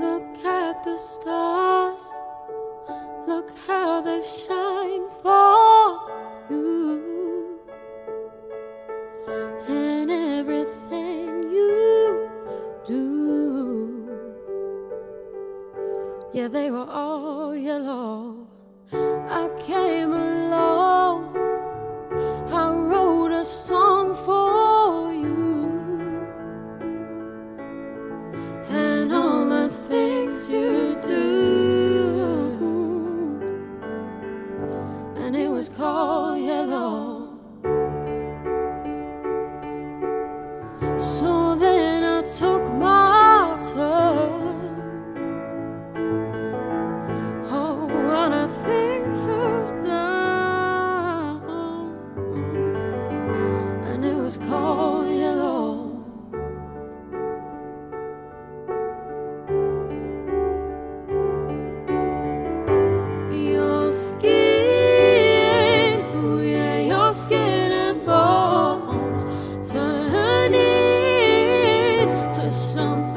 Look at the stars, look how they shine for you, and everything you do. Yeah, they were all yellow. I came alone, I wrote a song for you, and all the things you do, and it was called yellow. So then I took my turn. Oh, what a thing to do. It was called yellow. Your skin, oh yeah, your skin and bones turn into something beautiful.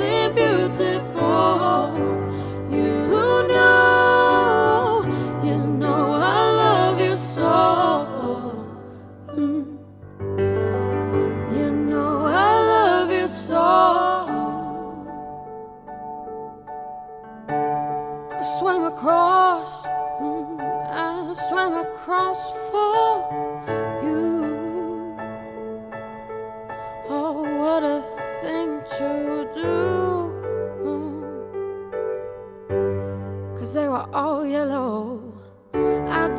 You know I love you so. I swam across, I swam across for you. Oh, what a thing to do, 'cause they were all yellow. I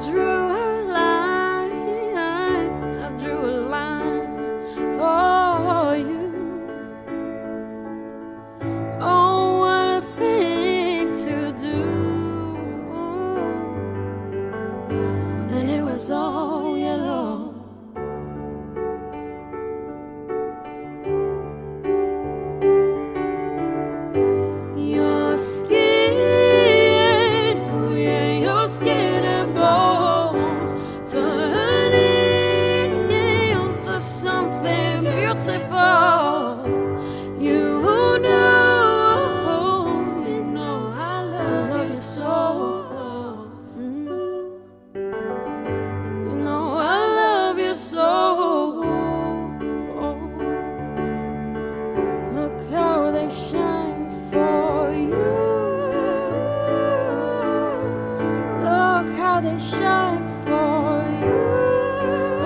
drew a line, I drew a line for you. Oh, what a thing to do. It's all yellow. Your skin, oh yeah, your skin and bones turn into something beautiful. You know I love you so. Shine for you.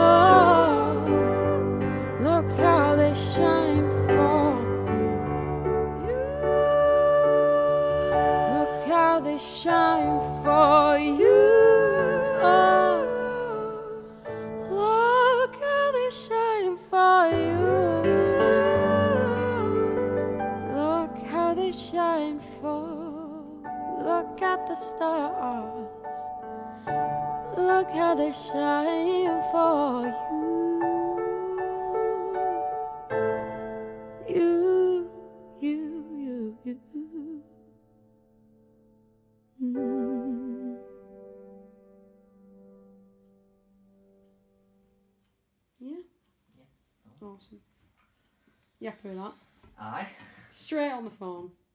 Look how they shine for you. Oh, look how they shine for you. Look how they shine for you. Oh, look how they shine for you. Shine for. Look at the stars. Look how they shine for you. You. Yeah. Awesome. Yeah, I can do that. Straight on the phone.